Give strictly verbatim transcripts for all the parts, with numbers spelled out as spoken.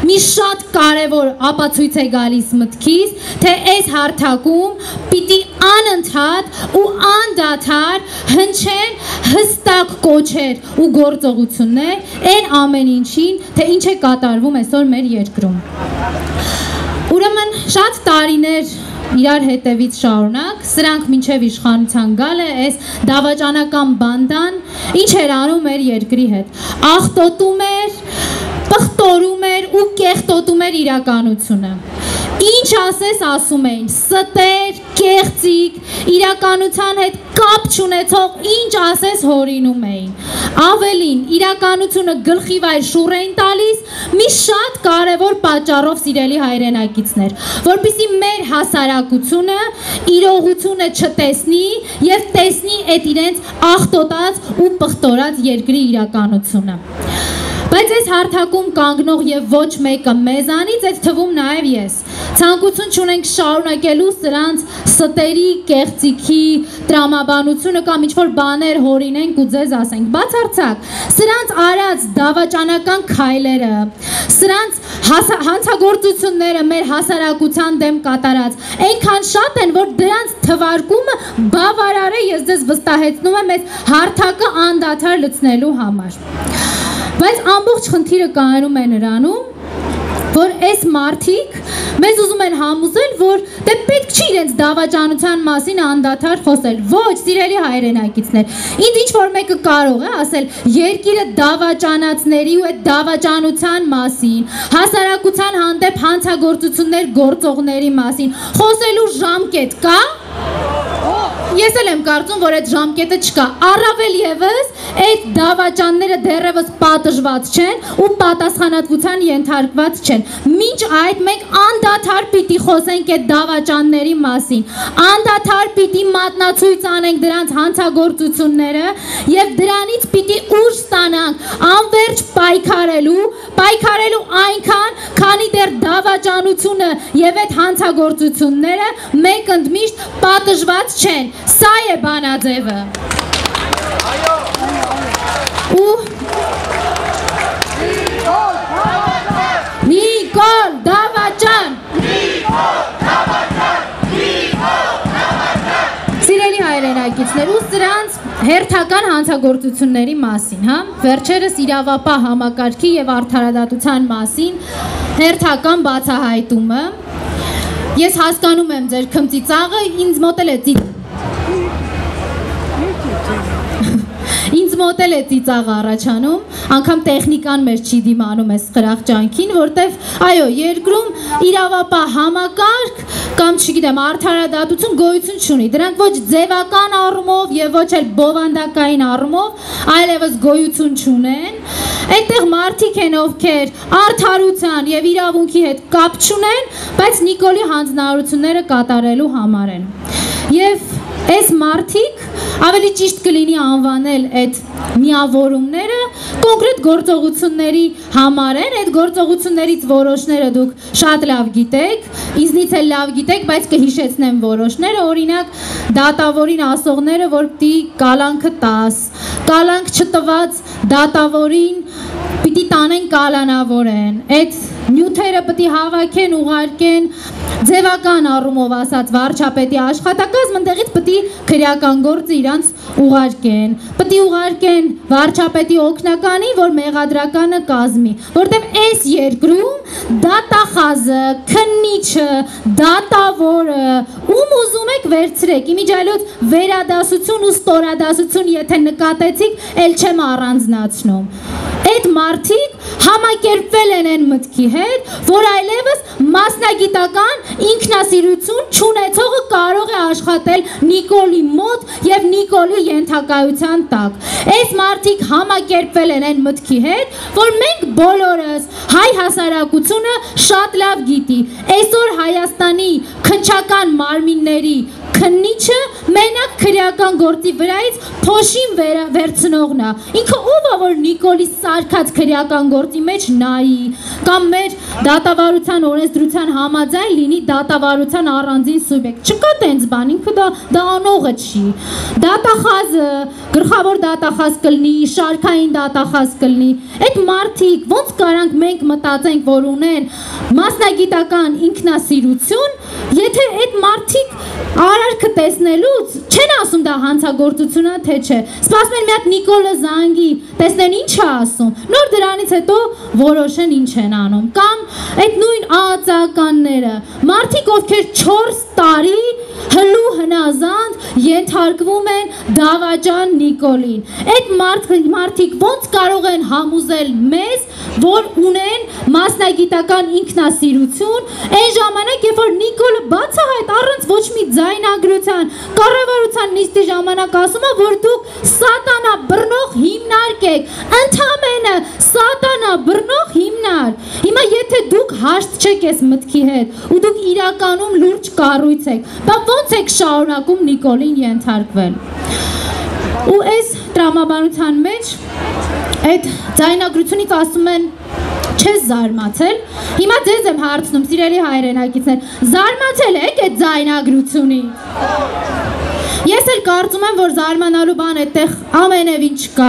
Մի շատ կարևոր ապացույց է գալիս մտքիս, թե այս հարթակում պիտի անընդհատ ու անդադար հնչեն հստակ կոչեր ու գործողություններ, այն ամեն ինչին, թե ինչ է կատարվում այսօր մեր երկրում։ Ուրեմն շատ տարիներ իրար հետևից շարունակ, սրանք մինչև իշխանության գալը այս դավաճանական բանդան, ինչ էր անում մեր երկրի հետ, աղտոտում էր Պղտորում էր ու կեղտոտում էր իրականությունը Ինչ ասես ասում էին ստեր, կեղծիկ, իրականության հետ կապ չունեցող ինչ ասես հորինում էին Ավելին իրականությունը գլխի վայր շուռ էին տալիս մի շատ կարևոր պատճառով սիրելի հայրենակիցներ որպեսզի մեր հասարակությունը իրողությունը չտեսնի եւ տեսնի այդ իրենց աղտոտած ու պղտորած երկրի իրականությունը Բայց այս հարթակում կանգնող եւ ոչ մեկը մեզանից այդ թվում նաեւ ես ցանկություն չունենք շարունակելու սրանց ստերի կեղծիքի տրամաբանությունը կամ ինչ որ բաներ հորինենք ու ձեզ ասենք բացարձակ սրանց արած դավաճանական քայլերը սրանց հանցագործությունները մեր հասարակության դեմ կատարած այնքան շատ են որ դրանց թվարկումը բավարար է ես ձեզ վստահեցնում եմ այս հարթակը անդադար լցնելու համար Բայց ամբողջ խնդիրը կայանում է նրանում, որ այս մարդիկ մեզ ուզում են համոզել, որ դե պետք չի իրենց դավաճանության մասին անդադար խոսել, ոչ, սիրելի հայրենակիցներ, ինձ ինչ որ մեկը կարող է ասել, երկիրը դավաճանացների ու այդ դավաճանության մասին, հասարակության հանդեպ հանցագործություններ գործողների մասին, խոսելու ժամկետ կա Ես էլ եմ կարծում, որ այդ ժամկետը չկա, առավել եւս, այդ դավաճանները դեռևս պատժված չեն ու պատասխանատվության ենթարկված չեն, մինչ այդ մենք անդադար պիտի խոսենք այդ դավաճանների մասին, անդադար պիտի մատնացույց անենք դրանց հանցագործությունները եւ դրանից պիտի ուժ ստանանք, անվերջ պայքարելու, պայքարելու այնքան, քանի դեռ դավաճանությունը եւ այդ հանցագործությունները մեկ ընդմիշտ պատժված չեն Սա է բանաձևը Նիկոլ Դավաճան Սիրելի հայրենակիցներ ու սրանց հերթական հանցագործությունների մասին Վերջերս իրավապահ համակարգի և արդարադատության մասին հերթական բացահայտումը Ես հասկանում եմ ձեր քմծի ծաղը, ինձ մոտել է Ինձ մոտել է ծիծաղը առաջանում, անգամ տեխնիկան մեր չի դիմանում այս խրախճանքին, որտեվ այո, երկրում իրավապահ համակարգ կամ չգիտեմ արդարադատություն գոյություն չունի, դրանք ոչ ձևական առումով եւ ոչ էլ բովանդակային առումով, այլևս գոյություն չունեն, այնտեղ մարդիկ են ովքեր արդարության եւ իրավունքի հետ կապ չունեն, բայց Նիկոլի հանձնարարությունները կատարելու համար են։ Եվ Այս մարդիկ ավելի ճիշտ կլինի անվանել այդ միավորումները կոնկրետ գործողությունների համար են, այդ գործողություններից որոշները դուք շատ լավ գիտեք, ինձնից էլ լավ գիտեք, բայց կհիշեցնեմ որոշները, օրինակ դատավորին ասողները, որ պիտի կալանքը տաս, կալանք չտված դատավորին պիտի տանեն կալանավորեն, այդ նյութերը պիտի հավաքեն, ուղարկեն ձևական առումով ասած վարչապետի աշխատակազմ ընդեղից պիտի քրեական գործը իրանց ուղարկեն, պիտի ուղարկեն վարչապետի օգնականի, որ մեղադրականը կազմի, որտեղ այս երկրում դատախազը, քննիչը, դատավորը, ում ուզում եք վերցրեք, իմիջ այլոց վերադասություն ու ստորադասություն եթե նկատեցիք, էլ չեմ առանձնացնում Այդ մարդիկ համակերպվել են են մտքի հետ, որ այլևս մասնագիտական ինքնասիրություն չունեցողը կարող է աշխատել Նիկոլի մոտ և Նիկոլի ենթակայության տակ։ Այս մարդիկ համակերպվել են են մտքի հետ, որ մենք բոլորս հայ հասարակությունը շատ լավ գիտի։ Այսօր Հայաստանի քնչական մարմինների քննիչը մենակ քրեական գործի վրայից փոշին վերցնողն է ինքը ով է որ Նիկոլի սարկած քրեական գործի մեջ նայի կամ մեր դատավարության օրենսդրության համաձայն լինի դատավարության առանձին սուբյեկտ չկա տենց բան ինքը դա դա անողը չի դատախազը գլխավոր դատախազ կլինի շարքային դատախազ կլինի այդ մարդիկ ոնց կարանք մենք մտածենք որ ունեն մասնագիտական ինքնասիրություն եթե այդ մարդիկ Արարքը տեսնելուց չեն ասում դա հանցագործություն է թե չէ։ Սպասում են մի հատ Նիկոլը զանգի, տեսնեն ինչ է ասում։ Նոր դրանից հետո որոշեն ինչ են անում։ Կամ այդ նույն ԱԱԾ-ականները, մարդիկ ովքեր չորս տարի հլու հնազանդ ենթարկվում են դավաճան Նիկոլին։ Այդ մարդիկ ոնց կարող են համոզել մեզ, որ ունեն մասնագիտական ինքնասիրություն, այն ժամանակ, երբ որ Նիկոլը բացահայտ առանց ոչ մի ձայնագրության, կառավարության նիստի ժամանակ ասում է, որ դուք սատանա բռնող հիմնարկ եք, ընդամենը սատանա բռնող հիմնարկ։ Հիմա եթե դուք հաշտ չեք այս մտքի հետ, ու դուք իրականում լուրջ կառույց եք, բա ոնց եք շարունակում Նիկոլին ենթարկվել։ Ու այս տրամաբանության մեջ այդ ձայնագրությունից ասում են չես զարմացել, հիմա ձեզ եմ հարցնում, սիրելի հայրենակիցներ, զարմացել եք այդ ձայնագրությունից։ Ես էլ կարծում եմ, որ զարմանալու բան այդտեղ ամենևին չկա,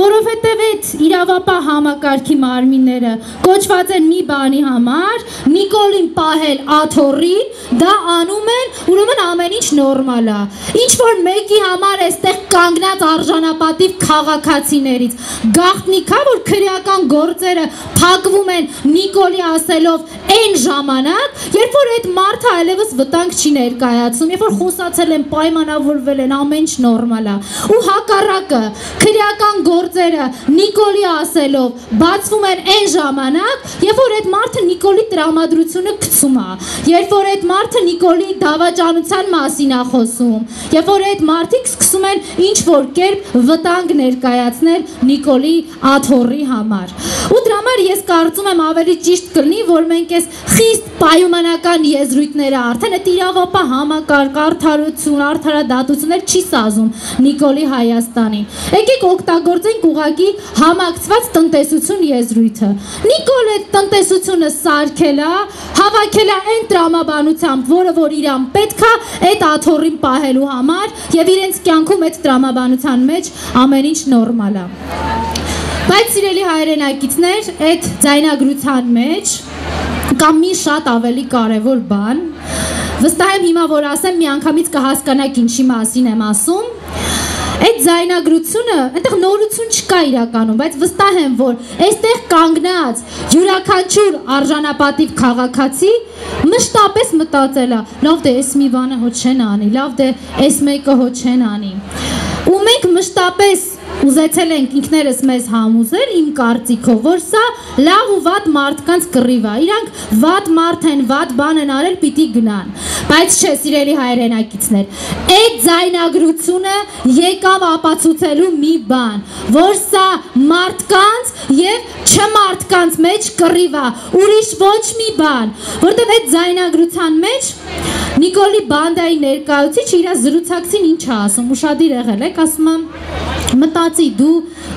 որովհետև այդ իրավապահ համակարգի մարմինները կոչված են մի բանի համար, Նիկոլին պահել աթոռին, դա անում են, ուրեմն ամեն ինչ նորմալ է։ Ինչ որ մեկի համար այստեղ կանգնած արժանապատիվ քաղաքացիներից գաղտնիքա որ քրեական գործերը փակվում են Նիկոլի ասելով այն ժամանակ, երբ որ այդ մարդը այլևս վտանգ չի ներկայացնում, երբ որ խոսացել են, պայմանավորվել են, ամեն ինչ նորմալ է։ Ու հակառակը, քրեական գործերը Նիկոլի ասելով բացվում են այն ժամանակ, երբ որ այդ մարդը Նիկոլի տրամադրությունը գցում է, երբ որ այդ մարդը Նիկոլի դավաճանության մասին է խոսում, երբ որ այդ մարդիկ սկսում են ինչ-որ կերպ վտանգ ներկայացնել Նիկոլի աթոռի համար։ Ու դրա համար ես կարծում եմ ավելի ճիշտ կլինի, որ մենք այս խիստ պայմանական եզրույթները արդեն այդ իրավապահ համակարգ, արդարություն, արդարադատություններ չի սազում Նիկոլի Հայաստանին։ Եկեք օգտագործենք ուղղակի համակցված տնտեսություն եզրույթը։ Նիկոլը տնտեսությունը սարքել է, հավաքել է այն տրամաբանությամբ, որը որ իրան պետք է այդ աթոռին պահելու համար եւ իրենց կյանքում այդ տրամաբանության մեջ ամեն ինչ նորմալ է։ Բայց սիրելի հայրենակիցներ, այդ ձայնագրության մեջ կամ մի շատ ավելի կարևոր բան, վստահ եմ հիմա որ ասեմ, մի անգամից կհասկանաք ինչի մասին եմ ասում, այդ ձայնագրությունը, այնտեղ նորություն չկա իրականում, բայց վստահ եմ, որ այստեղ կանգնած յուրաքանչյուր արժանապատիվ քաղաքացի մշտապես մտածել է, լավ դե այս մի բանը հո չեն անի, լավ դե այս մեկը հո չեն անի։ Ու մենք մշտապես Ուզեցել ենք ինքներս մեզ համոզել իմ կարծիքով, որ սա լավ ու վատ մարդկանց կռիվ է։ Իրանք վատ մարդ են, վատ բան են արել, պիտի գնան։ Բայց չէ, սիրելի հայրենակիցներ, այդ ձայնագրությունը եկավ ապացուցելու մի բան, որ սա մարդկանց եւ չմարդկանց մեջ կռիվ է, ուրիշ ոչ մի բան, որտեղ այդ ձայնագրության մեջ Նիկոլի բանդայի ներկայացուցիչը իր զրուցակցին ինչ է ասում, ուրախadir եղել եք, ասում եմ Մտածի դու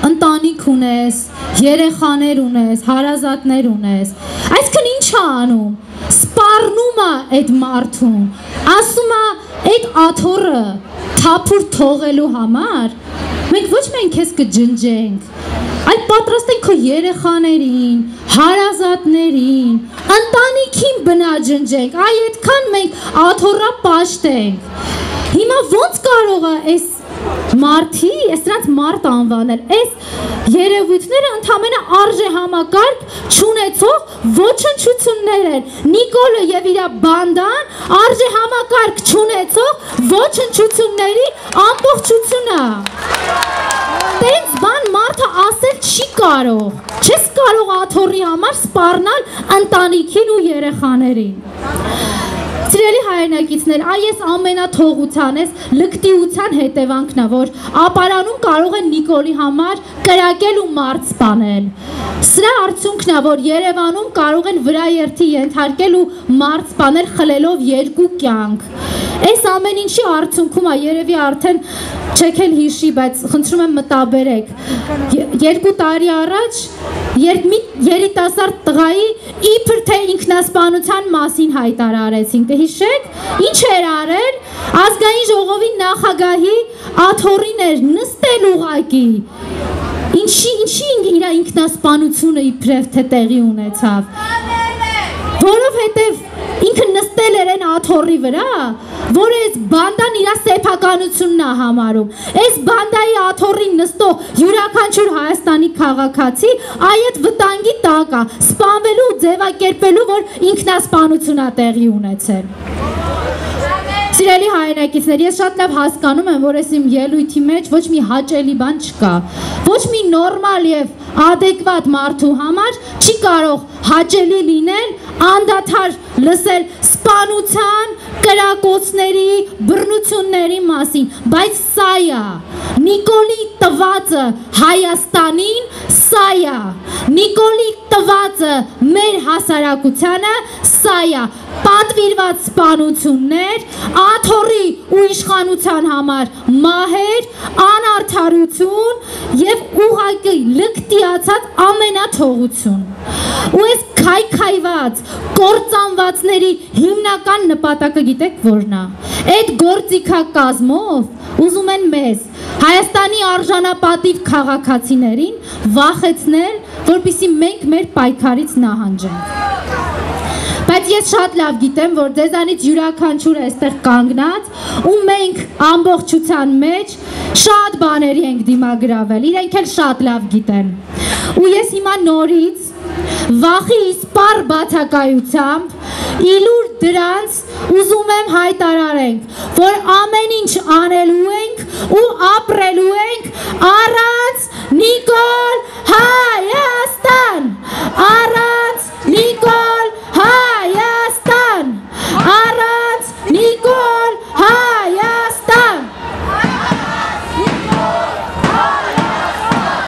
ընտանիք ունես, երեխաներ ունես, հարազատներ ունես, այսքան ինչ է անում, սպառնում է այդ մարդուն, ասում է այդ աթոռը թափուր թողելու համար, մենք ոչ մենք քեզ կջնջենք, այլ պատրաստ ենք քո երեխաներին, հարազատներին, ընտանիքին բնաջնջենք, այ այդքան մենք աթոռը պաշտենք, հիմա ոնց կարող է այս Մարդի, ես դրանց մարդ անվանել, այս երևույթները ընդամենը արժե համակարգ չունեցող ոչնչություններ են, Նիկոլը և իրա բանդան արժե համակարգ չունեցող ոչնչությունների ամբողջությունը։ Տենց բան մարդը ասել չի կարող, չես կարող աթոռի համար սպառնալ ընտանիքին ու երեխաներին։ Սիրելի հայրենակիցներ, այս ամենաթողության, այս լկտիության հետևանքն է, որ ապարանում կարող են Նիկոլի համար կրակել ու մարդ սպանել։ Սրա արդյունքն է, որ Երևանում կարող են վրաերթի ենթարկել ու մարդ սպանել խլելով երկու կյանք։ Այս ամեն ինչի արդյունքում է երևի արդեն չեք էլ հիշի, բայց խնդրում եմ մտաբերեք։ Երկու տարի առաջ երբ մի երիտասարդ տղայի իբր թե ինքնասպանության մասին հայտարարեցին, կհիշեք, ինչ էր արել, ազգային ժողովի նախագահի աթոռին էր նստել ուղակի։ Ինչի, ինչի իր ինքնասպանությունը իբրև թե տեղի ունեցավ։ Որովհետև ինքը նստել էր այն աթոռի վրա, որ այս բանդան իր սեփականությունն է համարում։ Այս բանդայի աթոռին նստող յուրաքանչյուր Հայաստանի քաղաքացի այդ վտանգի տակ է, սպանվելու ու ձևակերպելու, որ ինքնասպանություն է տեղի ունեցել։ Սիրելի հայրենակիցներ, ես շատ լավ հասկանում եմ, որ ես իմ ելույթի մեջ ոչ մի հաճելի բան չկա, ոչ մի նորմալ եւ adekvat մարդու համար չի կարող հաճելի լինել, անդադար լսել սպանության, կրակոցների, բռնությունների մասին, բայց սա է Նիկոլի տվածը Հայաստանին, սա է Նիկոլի տվածը մեր հասարակությանը, սա է պատվիրված սպանություններ, աթոռի ու իշխանության համար մահեր, անարդարություն և ուղղակի լկտիացած ամենաթողություն։ Ու այս քայքայված, կործանվածների հիմնական նպատակը գիտեք որն է։ Այդ գործիքակազմով ուզում են մեզ Հայաստանի արժանապատիվ քաղաքացիներին վախեցնել, որպեսզի մենք մեր պայքարից նահանջենք։ Բայց ես շատ լավ գիտեմ, որ ձեզանից յուրաքանչյուրը այստեղ կանգնած ու մենք ամբողջության մեջ շատ բաների ենք դիմագրավել, իրենք էլ շատ լավ գիտեն։ Ու ես հիմա նորից վախի իսպառ բացակայությամբ, իլուր դրանց ուզում եմ հայտարարենք, որ ամեն ինչ